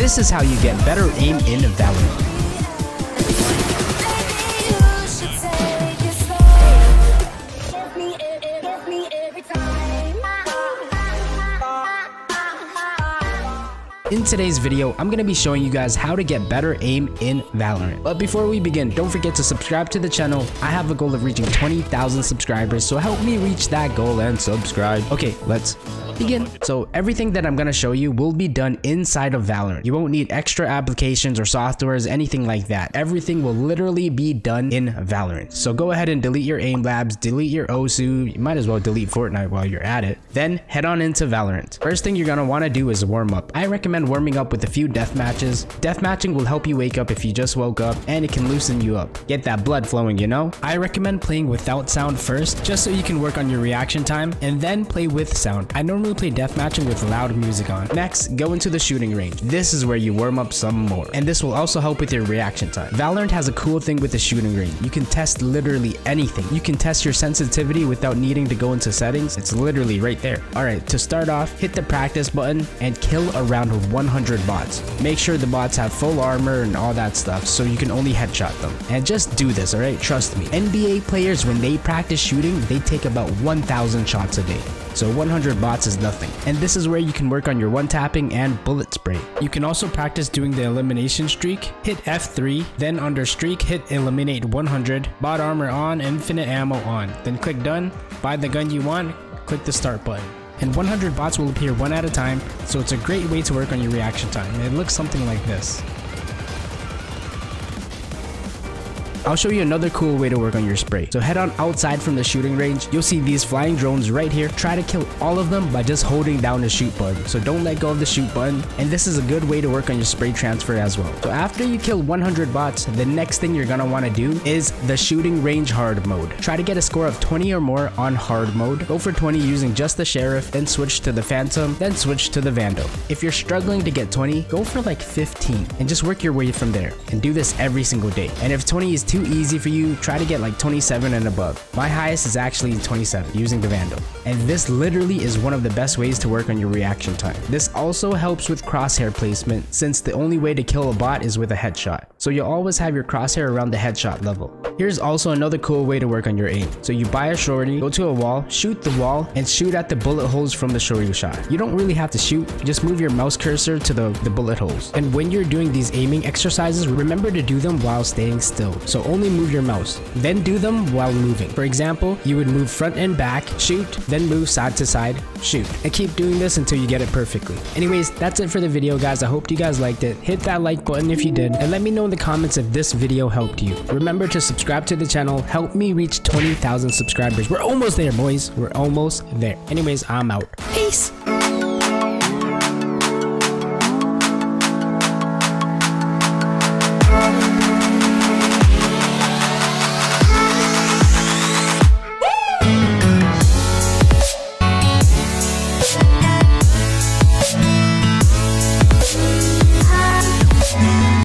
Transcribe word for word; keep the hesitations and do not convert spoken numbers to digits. This is how you get better aim in Valorant. In today's video, I'm going to be showing you guys how to get better aim in Valorant. But before we begin, don't forget to subscribe to the channel. I have a goal of reaching twenty thousand subscribers, so help me reach that goal and subscribe. Okay, let's begin. So everything that I'm going to show you will be done inside of Valorant. You won't need extra applications or softwares, anything like that. Everything will literally be done in Valorant. So go ahead and delete your Aim Labs, delete your Osu. You might as well delete Fortnite while you're at it. Then head on into Valorant. First thing you're going to want to do is warm up. I recommend warming up with a few death matches. Death matching will help you wake up if you just woke up, and it can loosen you up. Get that blood flowing, you know? I recommend playing without sound first, just so you can work on your reaction time, and then play with sound. I normally play death matching with loud music on. Next, go into the shooting range. This is where you warm up some more, and this will also help with your reaction time. Valorant has a cool thing with the shooting range. You can test literally anything. You can test your sensitivity without needing to go into settings. It's literally right there. Alright, to start off, hit the practice button and kill around one hundred bots. Make sure the bots have full armor and all that stuff so you can only headshot them. And just do this, alright? Trust me. N B A players, when they practice shooting, they take about one thousand shots a day. So one hundred bots is nothing. And this is where you can work on your one-tapping and bullet spray. You can also practice doing the elimination streak. Hit F three, then under streak, hit eliminate one hundred, bot armor on, infinite ammo on. Then click done, buy the gun you want, click the start button. And one hundred bots will appear one at a time, so it's a great way to work on your reaction time. It looks something like this. I'll show you another cool way to work on your spray. So head on outside from the shooting range. You'll see these flying drones right here. Try to kill all of them by just holding down the shoot button. So don't let go of the shoot button. And this is a good way to work on your spray transfer as well. So after you kill one hundred bots, the next thing you're gonna wanna do is the shooting range hard mode. Try to get a score of twenty or more on hard mode. Go for twenty using just the Sheriff, then switch to the Phantom, then switch to the Vandal. If you're struggling to get twenty, go for like fifteen and just work your way from there. And do this every single day. And if twenty is too easy for you, try to get like twenty-seven and above. My highest is actually twenty-seven using the Vandal. And this literally is one of the best ways to work on your reaction time. This also helps with crosshair placement, since the only way to kill a bot is with a headshot. So you'll always have your crosshair around the headshot level. Here's also another cool way to work on your aim. So you buy a Shorty, go to a wall, shoot the wall, and shoot at the bullet holes from the Shorty shot. You don't really have to shoot, just move your mouse cursor to the, the bullet holes. And when you're doing these aiming exercises, remember to do them while staying still. So only move your mouse, then do them while moving. For example, you would move front and back, shoot, then move side to side, shoot, and keep doing this until you get it perfectly. Anyways, that's it for the video, guys. I hope you guys liked it. Hit that like button if you did, and let me know in the comments if this video helped you. Remember to subscribe to the channel. Help me reach twenty thousand subscribers. We're almost there, boys. We're almost there. Anyways, I'm out. Peace.